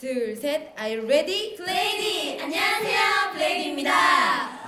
둘, 셋. Are you ready? 블레이디! 안녕하세요, 블레이디입니다.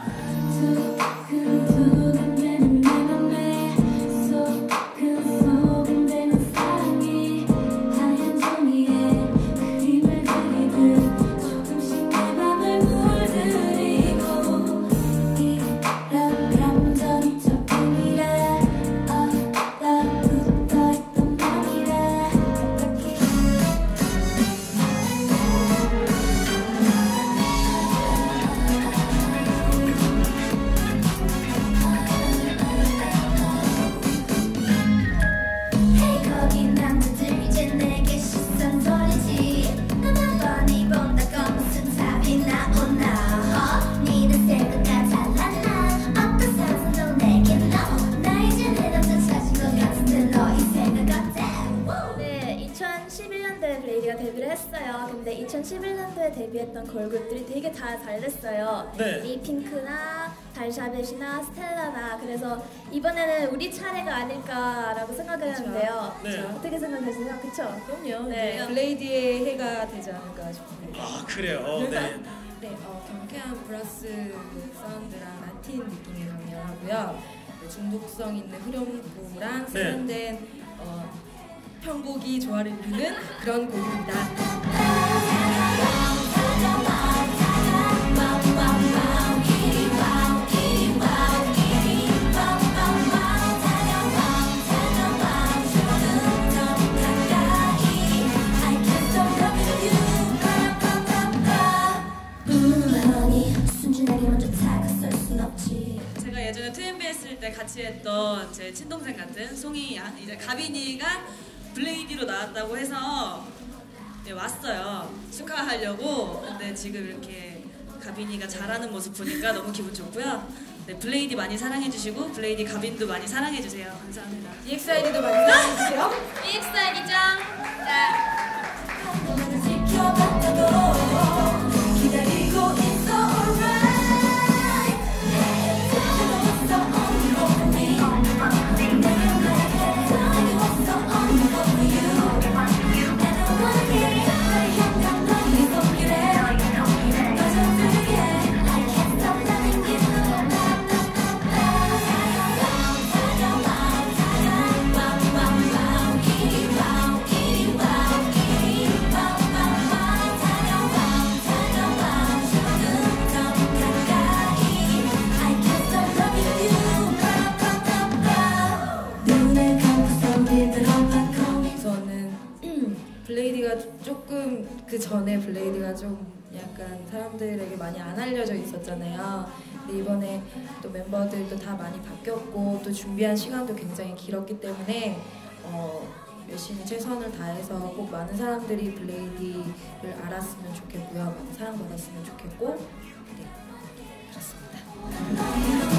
했어요. 근데 2011년도에 데뷔했던 걸그룹들이 되게 다 잘됐어요. 네. 에이핑크나 달샤벳이나 스텔라나. 그래서 이번에는 우리 차례가 아닐까라고 생각했는데요. 네. 어떻게 생각하시나요? 그쵸? 그럼요. 네. 블레이디의 해가 되지 않을까 싶습니다. 아, 그래요? 네. 네, 경쾌한 브라스 사운드랑 라틴 느낌이 강렬하고요. 중독성 있는 후렴구랑 세련된 편곡이 조화를 이루는 그런 곡입니다. 예전에 2MB 했을 때 같이 했던 제 친동생 같은 송이 양, 이제 가빈이가 블레이디로 나왔다고 해서 왔어요. 축하하려고. 근데 지금 이렇게 가빈이가 잘하는 모습 보니까 너무 기분 좋고요. 네, 블레이디 많이 사랑해주시고 블레이디 가빈도 많이 사랑해주세요. 감사합니다. EXID도 많이 사랑해주세요. EXID 짱! 기다리고 조금 그 전에 블레이디가 좀 약간 사람들에게 많이 안 알려져 있었잖아요. 근데 이번에 또 멤버들도 다 많이 바뀌었고 또 준비한 시간도 굉장히 길었기 때문에 열심히 최선을 다해서 꼭 많은 사람들이 블레이디를 알았으면 좋겠고요. 많은 사랑받았으면 좋겠고 네, 그렇습니다.